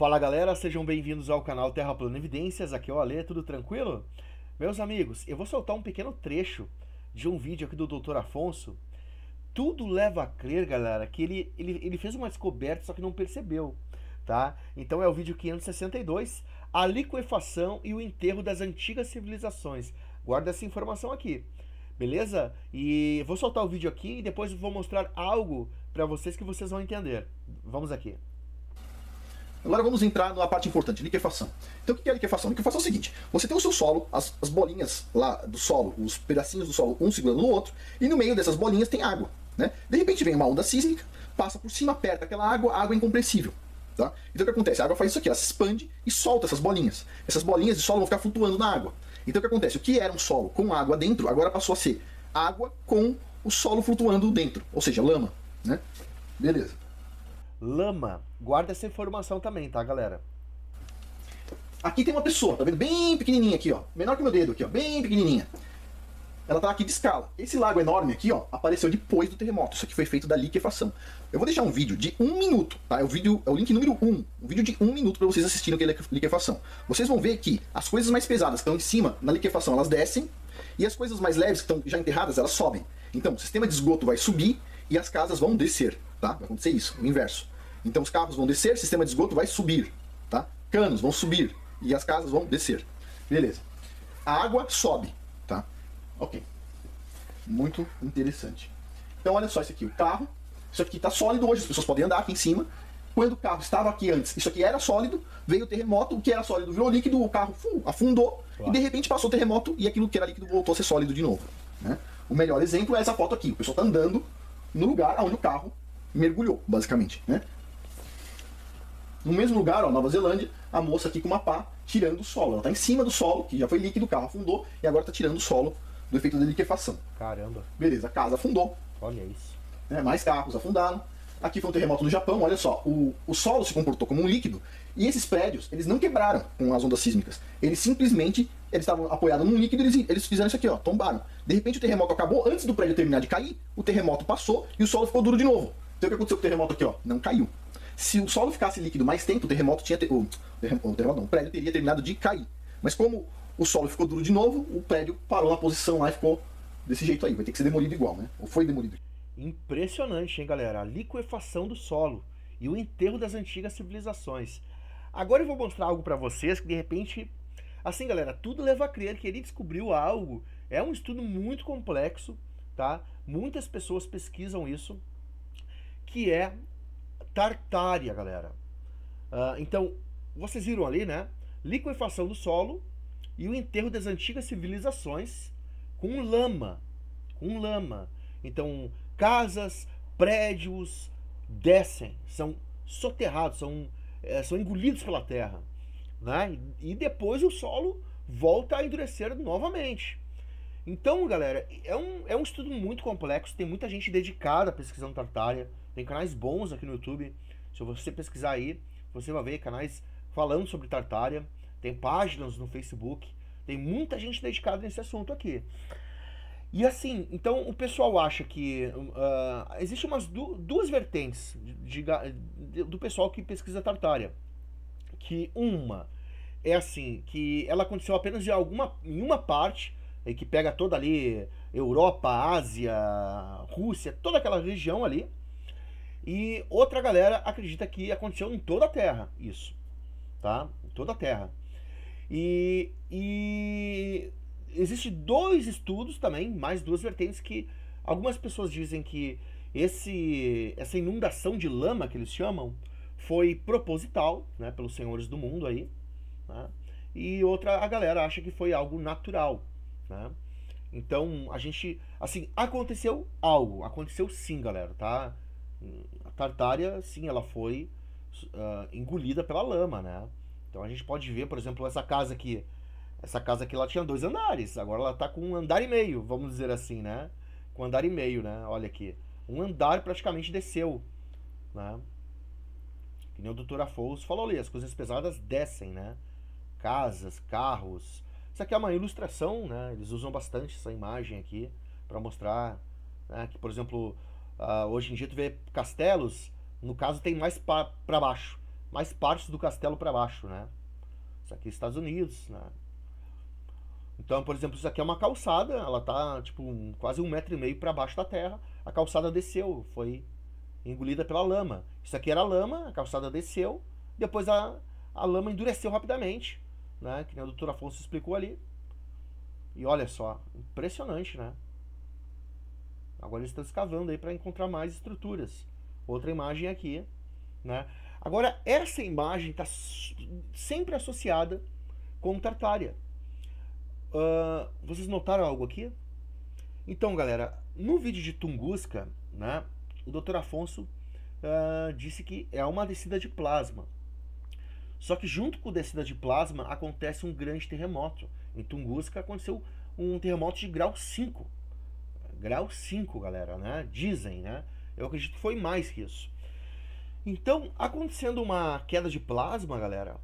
Fala galera, sejam bem-vindos ao canal Terra Plana Evidências, aqui é o Ale, tudo tranquilo? Meus amigos, eu vou soltar um pequeno trecho de um vídeo aqui do Dr. Afonso. Tudo leva a crer, galera, que ele fez uma descoberta, só que não percebeu, tá? Então é o vídeo 562, a liquefação e o enterro das antigas civilizações. Guarda essa informação aqui, beleza? E vou soltar o vídeo aqui e depois vou mostrar algo para vocês que vocês vão entender. Vamos aqui. Agora vamos entrar na parte importante, liquefação. Então o que é liquefação? Liquefação é o seguinte, você tem o seu solo, as bolinhas lá do solo, os pedacinhos do solo, um segurando no outro, e no meio dessas bolinhas tem água, né? De repente vem uma onda sísmica, passa por cima, aperta aquela água, a água é incompressível, tá? Então o que acontece? A água faz isso aqui, ela se expande e solta essas bolinhas. Essas bolinhas de solo vão ficar flutuando na água. Então o que acontece? O que era um solo com água dentro, agora passou a ser água com o solo flutuando dentro, ou seja, lama, né? Beleza. Lama. Guarda essa informação também, tá, galera? Aqui tem uma pessoa, tá vendo? Bem pequenininha aqui, ó. Menor que meu dedo aqui, ó. Bem pequenininha. Ela tá aqui de escala. Esse lago enorme aqui, ó, apareceu depois do terremoto. Isso aqui foi feito da liquefação. Eu vou deixar um vídeo de 1 minuto, tá? É o link número 1. Um vídeo de 1 minuto pra vocês assistirem aquela liquefação. Vocês vão ver que as coisas mais pesadas que estão em cima, na liquefação, elas descem. E as coisas mais leves, que estão já enterradas, elas sobem. Então, o sistema de esgoto vai subir e as casas vão descer, tá? Vai acontecer isso, o inverso. Então os carros vão descer, o sistema de esgoto vai subir, tá? Canos vão subir e as casas vão descer. Beleza. A água sobe, tá? Ok. Muito interessante. Então olha só isso aqui, o carro. Isso aqui está sólido hoje, as pessoas podem andar aqui em cima. Quando o carro estava aqui antes, isso aqui era sólido, veio o terremoto, o que era sólido virou líquido, o carro afundou, claro. E de repente passou o terremoto e aquilo que era líquido voltou a ser sólido de novo, né? O melhor exemplo é essa foto aqui, o pessoal está andando no lugar onde o carro mergulhou, basicamente, né? No mesmo lugar, ó, Nova Zelândia, a moça aqui com uma pá tirando o solo. Ela tá em cima do solo, que já foi líquido, o carro afundou, e agora tá tirando o solo do efeito da liquefação. Caramba. Beleza, a casa afundou. Olha isso. É, mais carros afundaram. Aqui foi um terremoto no Japão, olha só. O solo se comportou como um líquido, e esses prédios, eles não quebraram com as ondas sísmicas. Eles simplesmente, eles estavam apoiados num líquido, eles fizeram isso aqui, ó, tombaram. De repente o terremoto acabou, antes do prédio terminar de cair, o terremoto passou e o solo ficou duro de novo. Então o que aconteceu com o terremoto aqui, ó? Não caiu. Se o solo ficasse líquido mais tempo, o prédio teria terminado de cair. Mas como o solo ficou duro de novo, o prédio parou na posição lá e ficou desse jeito aí. Vai ter que ser demolido igual, né? Ou foi demolido. Impressionante, hein, galera? A liquefação do solo e o enterro das antigas civilizações. Agora eu vou mostrar algo pra vocês que, de repente... Assim, galera, tudo leva a crer que ele descobriu algo. É um estudo muito complexo, tá? Muitas pessoas pesquisam isso, que é... Tartária, galera. Então, vocês viram ali, né? Liquefação do solo e o enterro das antigas civilizações com lama. Com lama. Então, casas, prédios descem, são soterrados, são engolidos pela terra, né? E depois o solo volta a endurecer novamente. Então, galera, é um estudo muito complexo, tem muita gente dedicada a pesquisando Tartária. Tem canais bons aqui no YouTube, se você pesquisar aí, você vai ver canais falando sobre Tartária, tem páginas no Facebook, tem muita gente dedicada nesse assunto aqui. E assim, então o pessoal acha que existe umas duas vertentes do pessoal que pesquisa Tartária, que uma é assim, que ela aconteceu apenas em uma parte, e que pega toda ali, Europa, Ásia, Rússia, toda aquela região ali. E outra galera acredita que aconteceu em toda a Terra, isso, tá? Em toda a Terra. E existe dois estudos também, mais duas vertentes, que algumas pessoas dizem que essa inundação de lama, que eles chamam, foi proposital, né, pelos senhores do mundo aí, né? E outra, a galera acha que foi algo natural, né? Então, a gente, assim, aconteceu algo, aconteceu sim, galera, tá? A Tartária, sim, ela foi engolida pela lama, né? Então a gente pode ver, por exemplo, essa casa aqui. Essa casa aqui, ela tinha 2 andares. Agora ela tá com 1 andar e meio, vamos dizer assim, né? Com 1 andar e meio, né? Olha aqui. 1 andar praticamente desceu, né? Que nem o Dr. Afonso falou ali, as coisas pesadas descem, né? Casas, carros. Isso aqui é uma ilustração, né? Eles usam bastante essa imagem aqui para mostrar, né? Que, por exemplo... hoje em dia tu vê castelos, no caso tem mais para baixo, mas partes do castelo para baixo, né? Isso aqui é Estados Unidos, né? Então, por exemplo, isso aqui é uma calçada, ela tá tipo quase 1,5 metro para baixo da terra. A calçada desceu, foi engolida pela lama. Isso aqui era lama, a calçada desceu, depois a lama endureceu rapidamente, né? Que nem o Dr. Afonso explicou ali. E olha só, impressionante, né? Agora eles estão escavando aí para encontrar mais estruturas. Outra imagem aqui, né? Agora, essa imagem está sempre associada com Tartária. Vocês notaram algo aqui? Então, galera, no vídeo de Tunguska, né, o Dr. Afonso disse que é uma descida de plasma. Só que junto com a descida de plasma acontece um grande terremoto. Em Tunguska aconteceu um terremoto de grau 5. Grau 5, galera, né? Dizem, né? Eu acredito que foi mais que isso. Então, acontecendo uma queda de plasma, galera,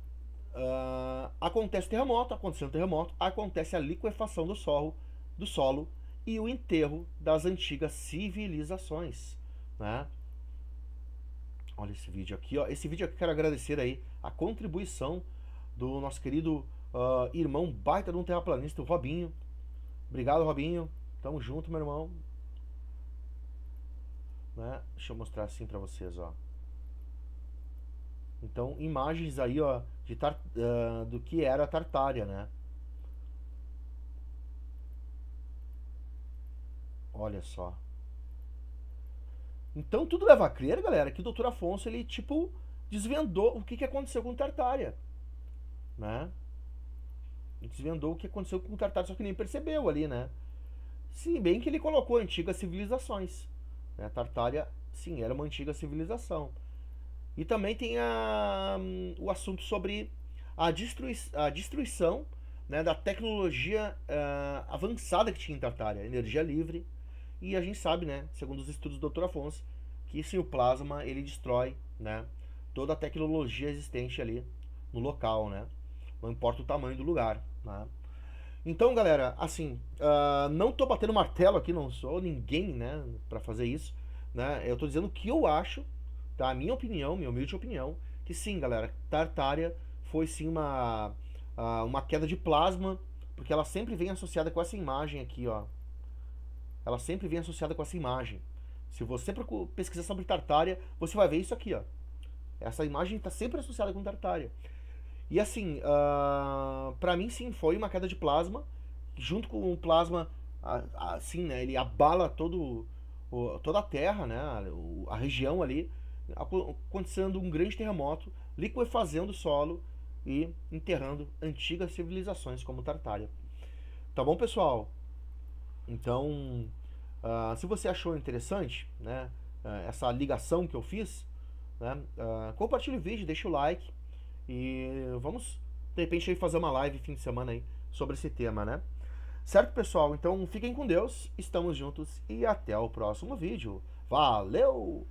acontece terremoto, acontecendo terremoto, acontece a liquefação do solo e o enterro das antigas civilizações, né? Olha esse vídeo aqui, ó. Esse vídeo aqui eu quero agradecer aí a contribuição do nosso querido irmão baita de um terraplanista, o Robinho. Obrigado, Robinho. Tamo junto, meu irmão. Né? Deixa eu mostrar assim pra vocês, ó. Então, imagens aí, ó, do que era a Tartária, né? Olha só. Então, tudo leva a crer, galera, que o Dr. Afonso, ele, tipo, desvendou o que aconteceu com Tartária, né? Ele desvendou o que aconteceu com Tartária, só que nem percebeu ali, né? Se bem que ele colocou antigas civilizações, né? A Tartária, sim, era uma antiga civilização. E também tem o assunto sobre a destruição, né, da tecnologia avançada que tinha em Tartária, energia livre. E a gente sabe, né, segundo os estudos do Dr. Afonso, que sim, o plasma ele destrói, né, toda a tecnologia existente ali no local, né? Não importa o tamanho do lugar, né? Então, galera, assim, não tô batendo martelo aqui, não sou ninguém, né, para fazer isso, né? Eu tô dizendo o que eu acho, tá? A minha opinião, minha humilde opinião, que sim, galera, Tartária foi sim uma queda de plasma, porque ela sempre vem associada com essa imagem aqui, ó. Ela sempre vem associada com essa imagem. Se você pesquisar sobre Tartária, você vai ver isso aqui, ó. Essa imagem está sempre associada com Tartária. E assim, pra mim sim, foi uma queda de plasma. Junto com o plasma, assim, né, ele abala toda a terra, né, a região ali, acontecendo um grande terremoto, liquefazendo o solo e enterrando antigas civilizações como Tartária. Tá bom, pessoal? Então, se você achou interessante, né, essa ligação que eu fiz, né, compartilhe o vídeo, deixa o like e vamos, de repente, aí fazer uma live fim de semana aí sobre esse tema, né? Certo, pessoal? Então, fiquem com Deus, estamos juntos e até o próximo vídeo. Valeu!